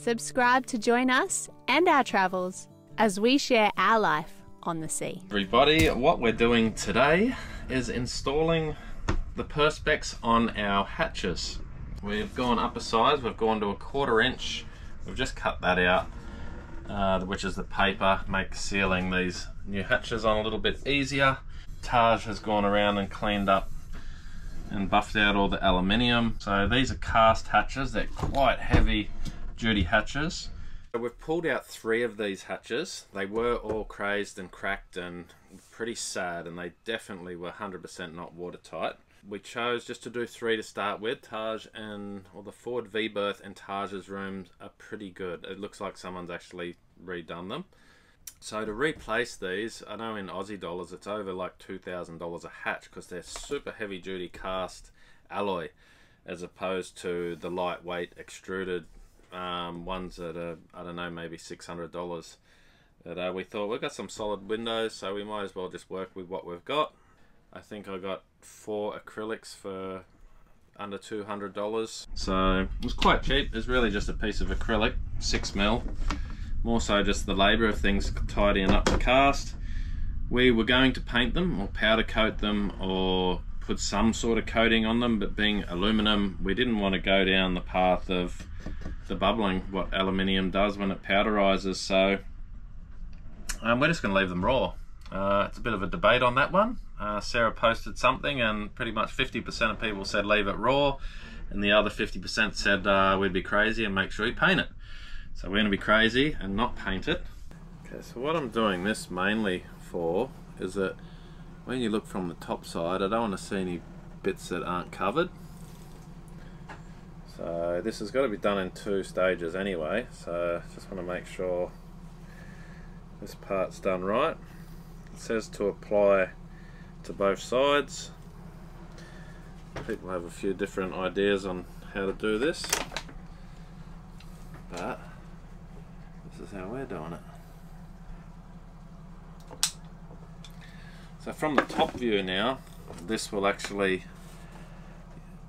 Subscribe to join us and our travels as we share our life on the sea. Everybody, what we're doing today is installing the perspex on our hatches. We've gone up a size, we've gone to a 1/4 inch. We've just cut that out, which is the paper, makes sealing these new hatches on a little bit easier. Taj has gone around and cleaned up and buffed out all the aluminium. So these are cast hatches, they're quite heavy duty hatches. We've pulled out 3 of these hatches. They were all crazed and cracked and pretty sad, and they definitely were 100% not watertight. We chose just to do 3 to start with. Taj and, well, the Ford V-berth and Taj's rooms are pretty good. It looks like someone's actually redone them. So to replace these, I know in Aussie dollars it's over like $2,000 a hatch, because they're super heavy duty cast alloy as opposed to the lightweight extruded ones that are, I don't know, maybe $600. But we thought we've got some solid windows, so we might as well just work with what we've got. I think I got 4 acrylics for under $200. So it was quite cheap. It's really just a piece of acrylic, 6mm. More so just the labour of things, tidying up the cast. We were going to paint them or powder coat them or put some sort of coating on them, but being aluminium, we didn't want to go down the path of the bubbling, what aluminium does when it powderizes, so we're just going to leave them raw. It's a bit of a debate on that one. Sarah posted something and pretty much 50% of people said leave it raw, and the other 50% said we'd be crazy and make sure you paint it. So we're going to be crazy and not paint it. Okay, so what I'm doing this mainly for is that when you look from the top side, I don't want to see any bits that aren't covered. So this has got to be done in 2 stages anyway, so just want to make sure this part's done right. It says to apply to both sides. People have a few different ideas on how to do this, but this is how we're doing it. So from the top view now, this will actually,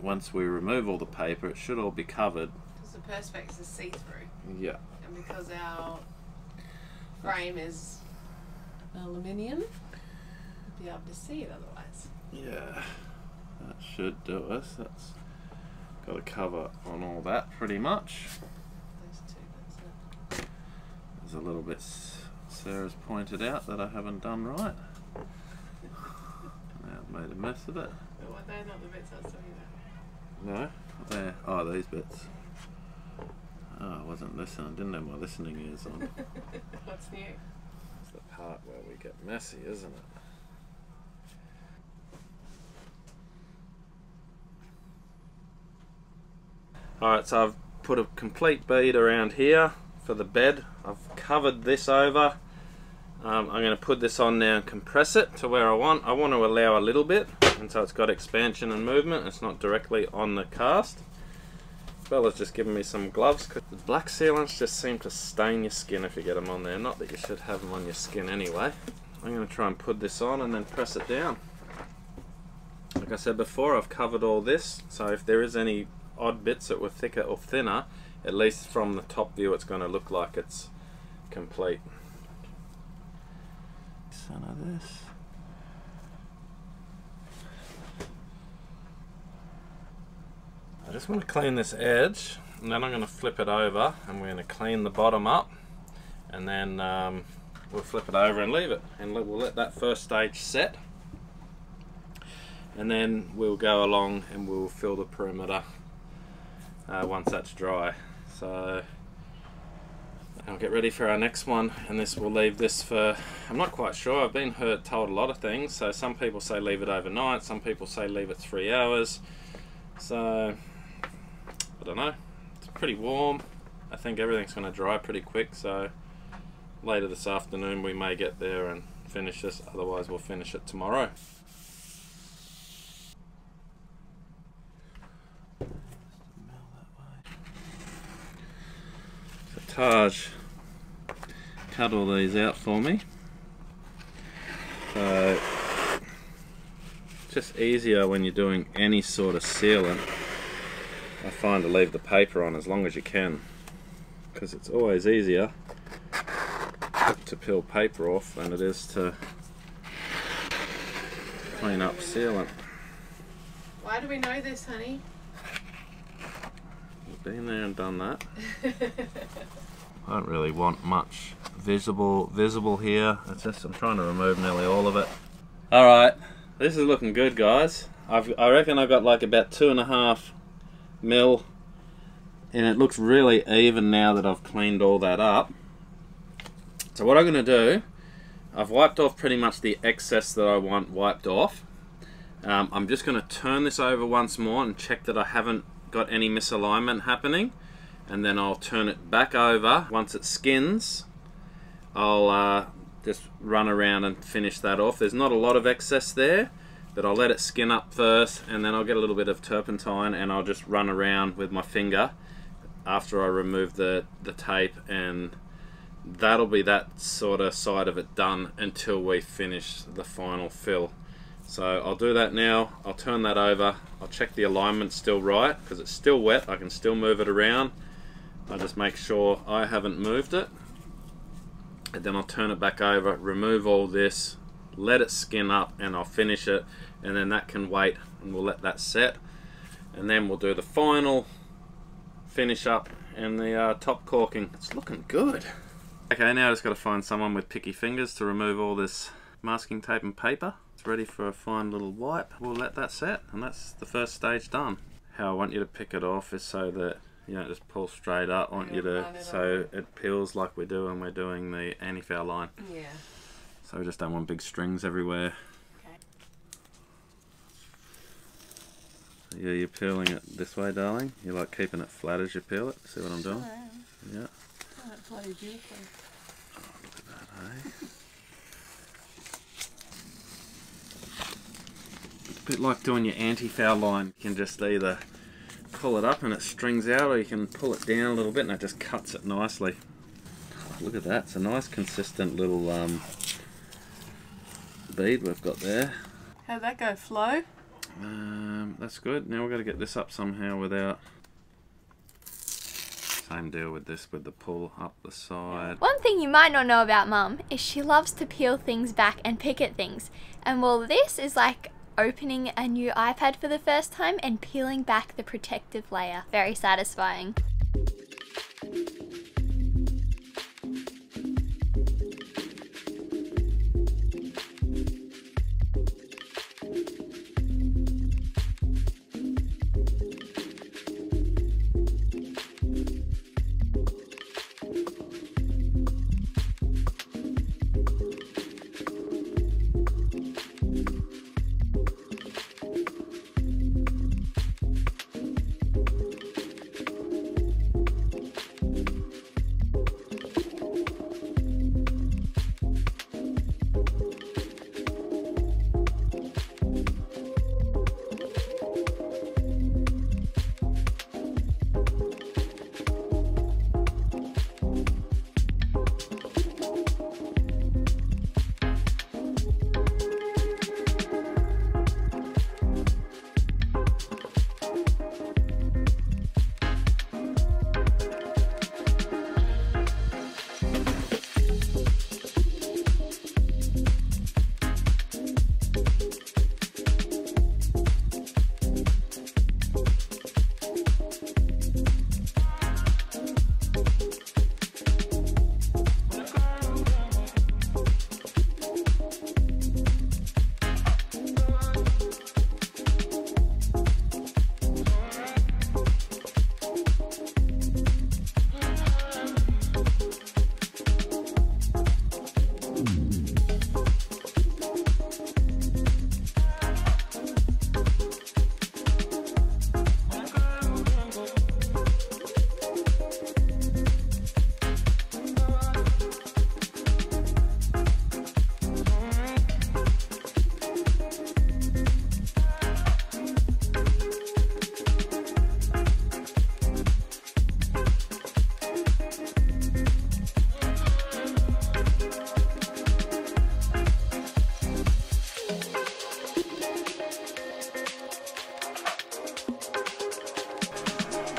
once we remove all the paper, it should all be covered. Because the perspex is see-through. Yeah. And because our frame is aluminium, we'll be able to see it otherwise. Yeah, that should do us. That's got a cover on all that pretty much. Those 2 bits there. There's a little bit Sarah's pointed out that I haven't done right. I've made a mess of it. But what, they're not the bits I was talking about. No, there. Oh, these bits. Oh, I wasn't listening. Didn't have my listening ears on. What's new? It's the part where we get messy, isn't it? Alright, so I've put a complete bead around here for the bed. I've covered this over. I'm going to put this on now and compress it to where I want. I want to allow a little bit, and so it's got expansion and movement. It's not directly on the cast. Bella's just given me some gloves. The black sealants just seem to stain your skin if you get them on there. Not that you should have them on your skin anyway. I'm going to try and put this on and then press it down. Like I said before, I've covered all this, so if there is any odd bits that were thicker or thinner, at least from the top view it's going to look like it's complete. Some of this. I just want to clean this edge, and then I'm going to flip it over, and we're going to clean the bottom up, and then we'll flip it over and leave it, and we'll let that first stage set, and then we'll go along and we'll fill the perimeter once that's dry. So I'll get ready for our next one, and this will leave this for, I'm not quite sure, I've been told a lot of things. So some people say leave it overnight, some people say leave it 3 hours. So I don't know, it's pretty warm. I think everything's going to dry pretty quick, so later this afternoon we may get there and finish this, otherwise we'll finish it tomorrow. So Taj cut all these out for me, so just easier when you're doing any sort of sealant, I find, to leave the paper on as long as you can. because it's always easier to peel paper off than it is to clean up sealant. Why do we know this, honey? I've been there and done that. I don't really want much visible here. It's just I'm trying to remove nearly all of it. Alright, this is looking good, guys. I reckon I've got like about 2.5 mil, and it looks really even now that I've cleaned all that up. So what I'm going to do, I've wiped off pretty much the excess that I want wiped off. I'm just going to turn this over once more and check that I haven't got any misalignment happening, and then I'll turn it back over. Once it skins, I'll just run around and finish that off. There's not a lot of excess there, but I'll let it skin up first, and then I'll get a little bit of turpentine and I'll just run around with my finger after I remove the tape, and that'll be that sort of side of it done until we finish the final fill. So I'll do that now. I'll turn that over. I'll check the alignment's still right, because it's still wet. I can still move it around. I'll just make sure I haven't moved it, and then I'll turn it back over, remove all this, let it skin up, and I'll finish it, and then that can wait, and we'll let that set, and then we'll do the final finish up and the top corking. It's looking good. Okay, now I just got to find someone with picky fingers to remove all this masking tape and paper. It's ready for a fine little wipe. We'll let that set, and that's the first stage done. How I want you to pick it off is so that you don't just pull straight up. I want you to, so it peels like we do when we're doing the anti-foul line. Yeah. So we just don't want big strings everywhere. Okay. So yeah, you're peeling it this way, darling. You like keeping it flat as you peel it. See what I'm doing? Sure. Yeah. Oh, that's bloody beautiful. Oh, look at that, eh? It's a bit like doing your anti-foul line. You can just either pull it up and it strings out, or you can pull it down a little bit and it just cuts it nicely. Oh, look at that. It's a nice consistent little bead we've got there. How'd that go, flow? That's good. Now we've got to get this up somehow without... Same deal with this, with the pull up the side. One thing you might not know about Mum is she loves to peel things back and pick at things. And while this is like opening a new iPad for the first time and peeling back the protective layer. Very satisfying.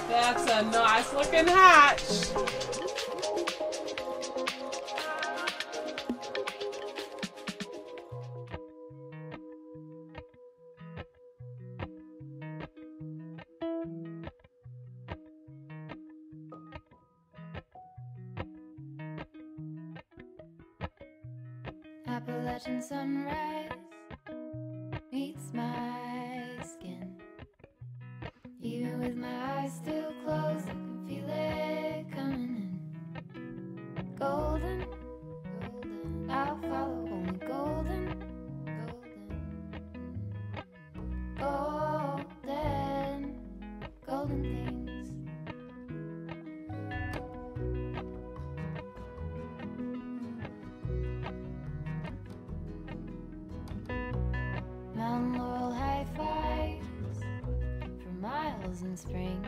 That's a nice looking hatch. Appalachian sunrise meets my skin. Even with my eyes still closed, I can feel it coming in. Golden, golden, I'll follow only golden, golden, golden, golden things. Mountain laurel high fives for miles in spring.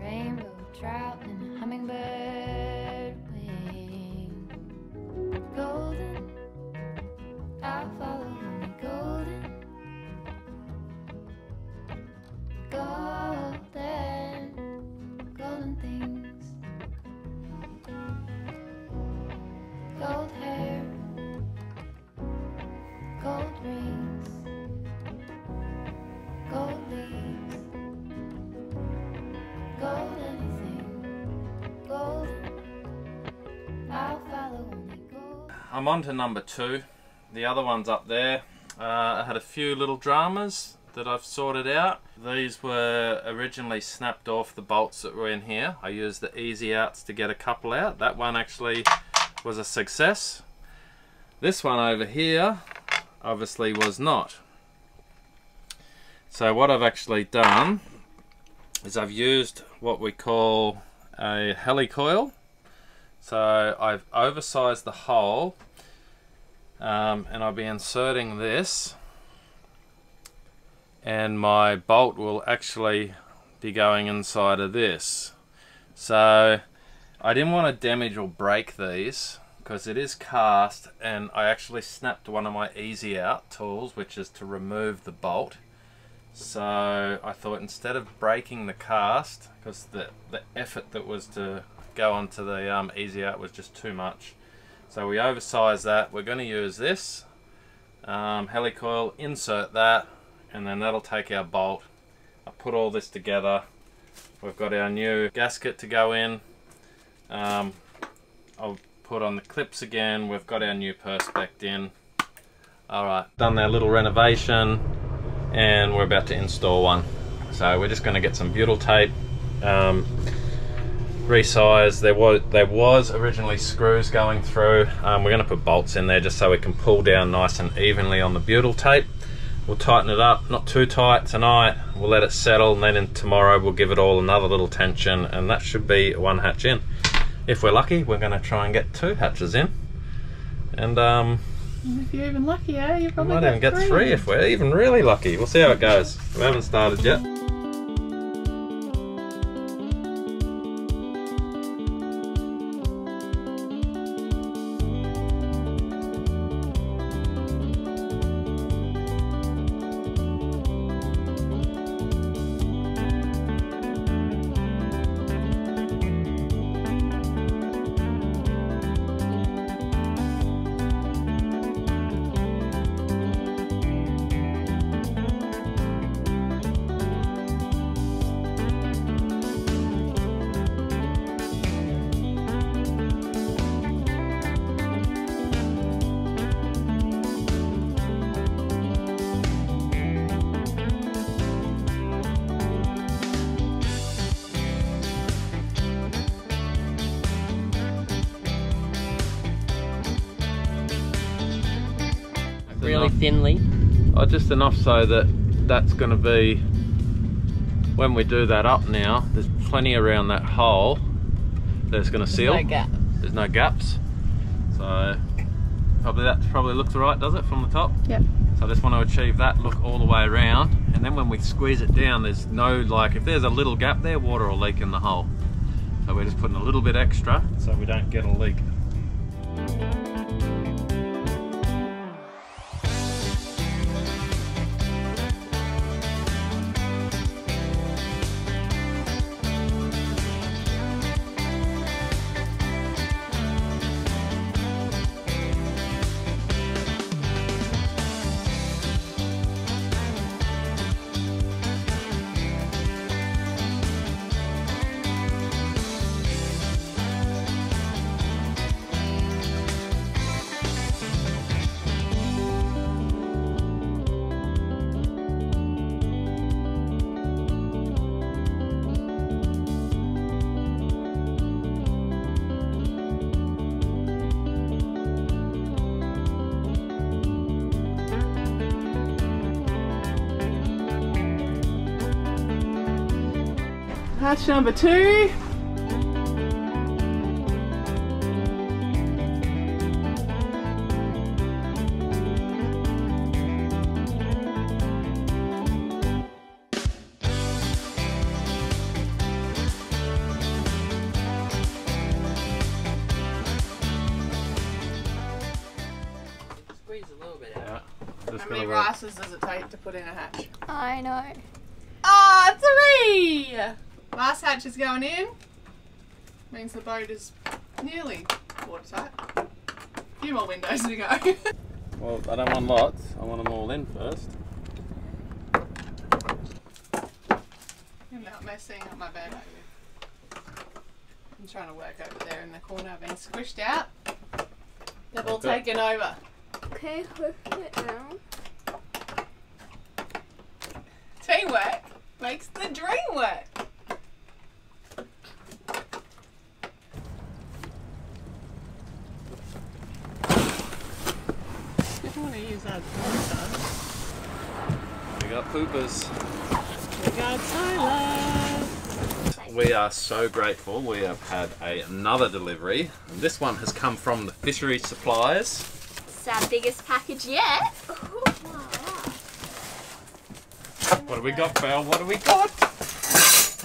Rainbow trout and a hummingbird wing. Golden, I'll follow only golden, golden, golden things. Gold hair, gold rings, gold leaves, gold anything, gold, I'll follow only gold. I'm on to number two. The other one's up there. I had a few little dramas that I've sorted out. These were originally snapped off the bolts that were in here. I used the easy outs to get a couple out. That one actually was a success. This one over here obviously was not. So what I've actually done is I've used what we call a helicoil. So I've oversized the hole and I'll be inserting this, and my bolt will actually be going inside of this. So I didn't want to damage or break these, because it is cast, and I actually snapped one of my easy out tools, which is to remove the bolt. So I thought, instead of breaking the cast, because the effort that was to go onto the easy out was just too much, so we oversized that. We're going to use this helicoil, insert that, and then that'll take our bolt. I put all this together. We've got our new gasket to go in. I'll put on the clips again. We've got our new Perspex in. Alright, done our little renovation and we're about to install one. So we're just going to get some butyl tape, resize. There was originally screws going through. We're going to put bolts in there just so we can pull down nice and evenly on the butyl tape. We'll tighten it up, not too tight tonight. We'll let it settle, and then tomorrow we'll give it all another little tension, and that should be one hatch in. If we're lucky, we're going to try and get two hatches in, and if you're even lucky, eh? You probably might even get three if we're even really lucky. We'll see how it goes. We haven't started yet. Really thinly. Oh, just enough so that that's going to be, when we do that up now, there's plenty around that hole that's going to seal. There's no gap. There's no gaps. So that probably looks right, does it, from the top? Yep. So I just want to achieve that look all the way around, and then when we squeeze it down, there's no, like, if there's a little gap there, water will leak in the hole. So we're just putting a little bit extra so we don't get a leak. batch number two. How many rices does it take to put in a hatch? I know. Ah, oh, three! Last hatch is going in. Means the boat is nearly watertight. A few more windows to go. Well, I don't want lots. I want them all in first. I'm not messing up my bed over. I'm trying to work over there in the corner. I've been squished out. They've all taken over. Okay, hook it now. Teamwork makes the dream work. Didn't want to use that water. We got poopers. We got Tyler. We are so grateful. We have had another delivery. And this one has come from the fishery suppliers. It's our biggest package yet. Ooh, wow. What do we got, Belle? What do we got? Crash.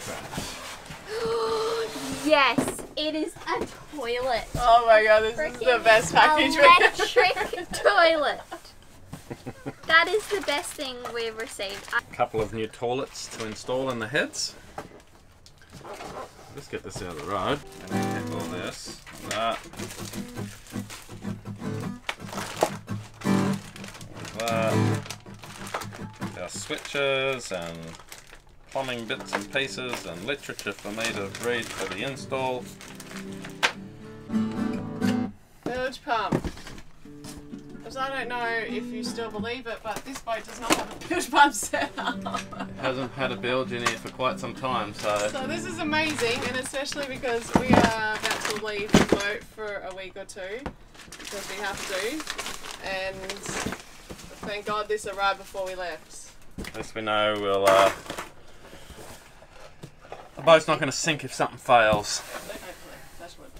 Crash. Yes, it is a toilet. Oh my god, this is the best package electric toilet. That is the best thing we've received. A couple of new toilets to install in the heads. Let's get this out of the road. And then take all this. That. Our switches and plumbing bits and pieces and literature for me to read for the install. Village Pump. Because I don't know if you still believe it, but this boat does not have a bilge pump set up. It hasn't had a bilge in here for quite some time, so... So this is amazing, and especially because we are about to leave the boat for a week or two, because we have to, and thank God this arrived before we left. At least we know we'll... The boat's not going to sink if something fails. Hopefully, that's what...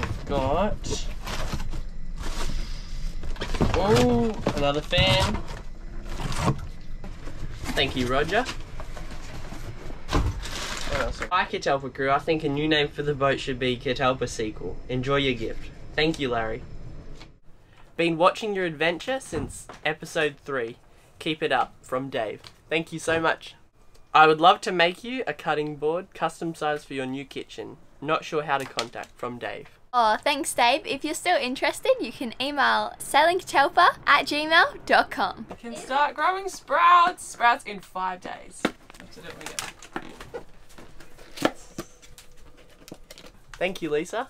We've got... Oh, another fan. Thank you, Roger. What else? Hi, Catalpa crew. I think a new name for the boat should be Catalpa Sequel. Enjoy your gift. Thank you, Larry. Been watching your adventure since episode 3. Keep it up, from Dave. Thank you so much. I would love to make you a cutting board, custom size for your new kitchen. Not sure how to contact, from Dave. Oh, thanks Dave. If you're still interested, you can email sellingcatelpa@gmail.com. You can start growing sprouts! Sprouts in 5 days. Thank you, Lisa.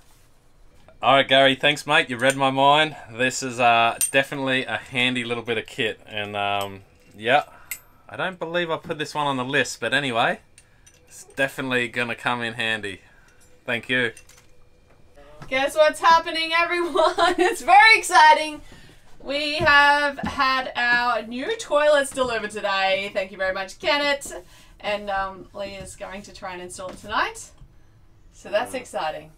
Alright Gary, thanks mate. You read my mind. This is definitely a handy little bit of kit. And yeah, I don't believe I put this one on the list, but anyway, it's definitely going to come in handy. Thank you. Guess what's happening, everyone? It's very exciting. We have had our new toilets delivered today. Thank you very much, Kenneth. And Leah's going to try and install it tonight. So that's exciting.